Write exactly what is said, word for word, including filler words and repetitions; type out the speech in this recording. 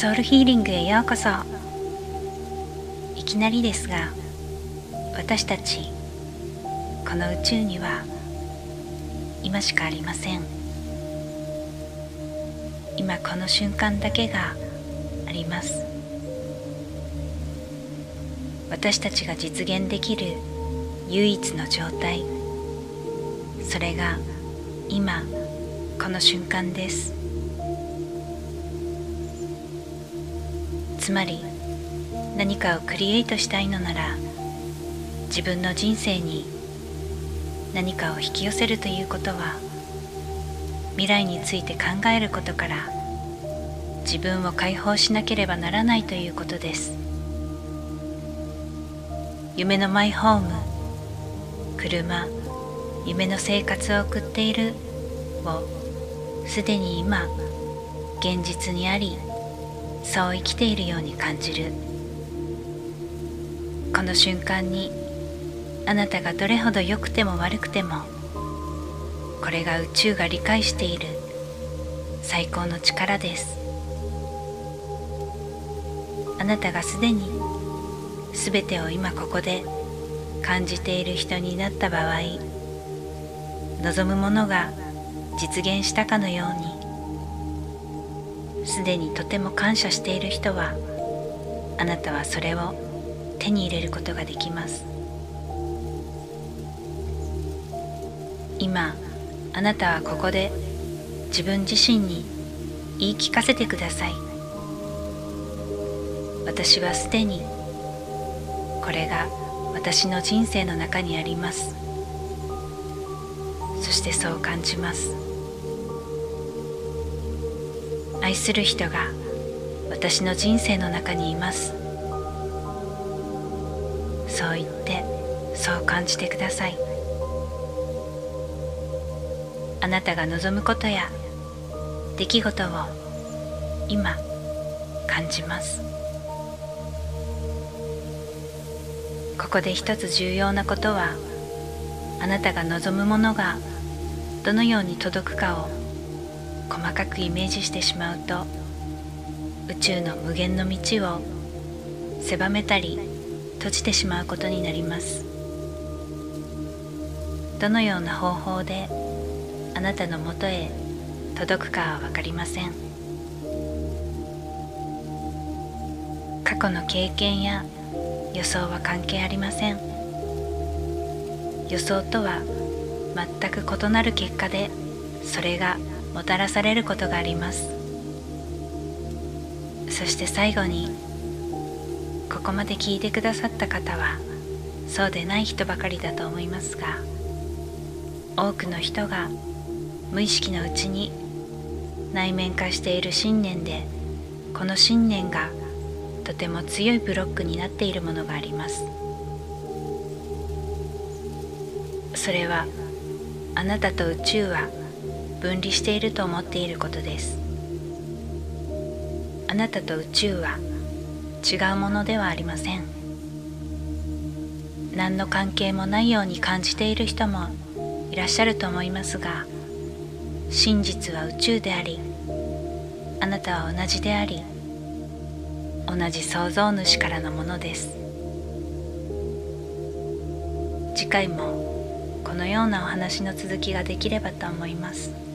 ソウルヒーリングへようこそ。いきなりですが、私たちこの宇宙には今しかありません。今この瞬間だけがあります。私たちが実現できる唯一の状態、それが今この瞬間です。つまり、何かをクリエイトしたいのなら、自分の人生に何かを引き寄せるということは、未来について考えることから自分を解放しなければならないということです。夢のマイホーム、車、夢の生活を送っているを、すでに今現実にあり、そう生きているように感じる。この瞬間に、あなたがどれほど良くても悪くても、これが宇宙が理解している最高の力です。あなたがすでに全てを今ここで感じている人になった場合、望むものが実現したかのように、すでにとても感謝している人は、あなたはそれを手に入れることができます。今あなたはここで自分自身に言い聞かせてください。私はすでにこれが私の人生の中にあります。そしてそう感じます。愛する人が私の人生の中にいます。そう言ってそう感じてください。あなたが望むことや出来事を今感じます。ここで一つ重要なことは、あなたが望むものがどのように届くかを細かくイメージしてしまうと、宇宙の無限の道を狭めたり閉じてしまうことになります。どのような方法であなたのもとへ届くかは分かりません。過去の経験や予想は関係ありません。予想とは全く異なる結果で、それがもたらされることがあります。そして最後に、ここまで聞いてくださった方はそうでない人ばかりだと思いますが、多くの人が無意識のうちに内面化している信念で、この信念がとても強いブロックになっているものがあります。それは、あなたと宇宙は分離していると思っていることです。あなたと宇宙は違うものではありません。何の関係もないように感じている人もいらっしゃると思いますが、真実は宇宙であり、あなたは同じであり、同じ創造主からのものです。次回もこのようなお話の続きができればと思います。